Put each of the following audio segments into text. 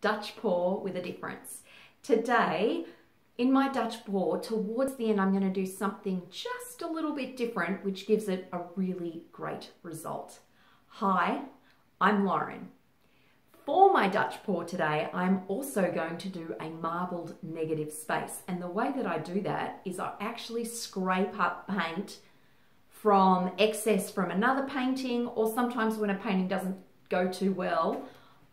Dutch pour with a difference. Today, in my Dutch pour, towards the end, I'm going to do something just a little bit different, which gives it a really great result. Hi, I'm Lauren. For my Dutch pour today, I'm also going to do a marbled negative space. And the way that I do that is I actually scrape up paint from excess from another painting, or sometimes when a painting doesn't go too well,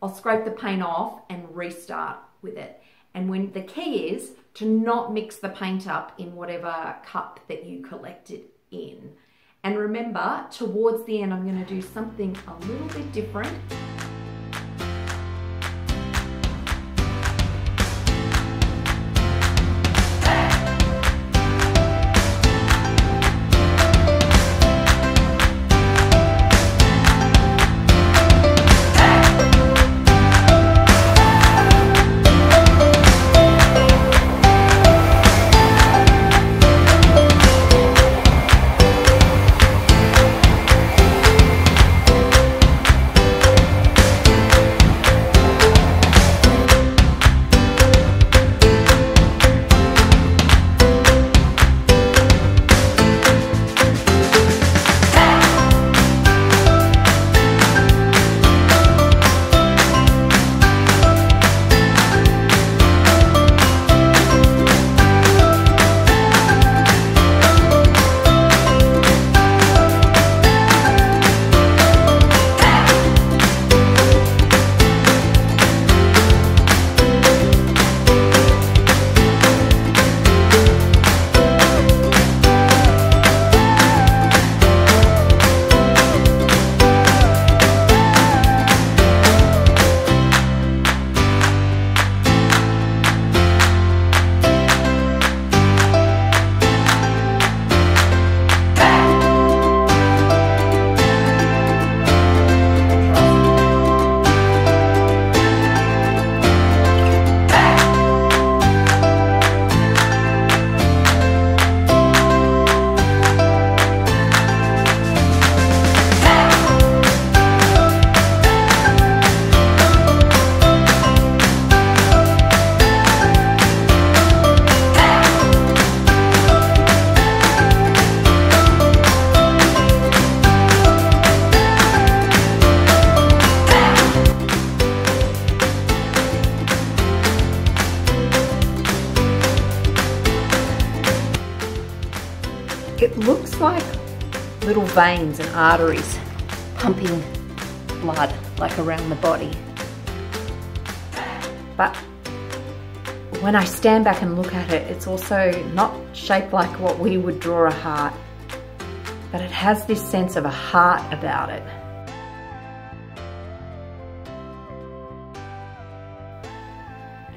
I'll scrape the paint off and restart with it. And when the key is to not mix the paint up in whatever cup that you collect it in. And remember, towards the end, I'm going to do something a little bit different. It looks like little veins and arteries pumping blood like around the body. But when I stand back and look at it, it's also not shaped like what we would draw a heart, but it has this sense of a heart about it.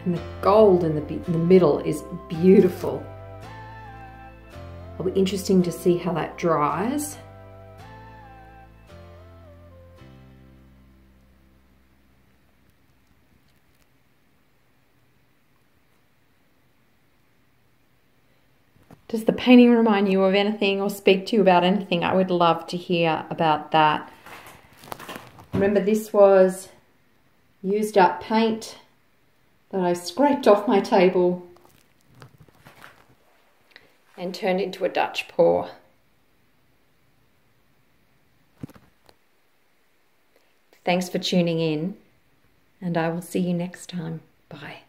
And the gold in the middle is beautiful. It'll be interesting to see how that dries. Does the painting remind you of anything or speak to you about anything? I would love to hear about that. Remember, this was used up paint that I scraped off my table and turned into a Dutch pour. Thanks for tuning in, and I will see you next time. Bye.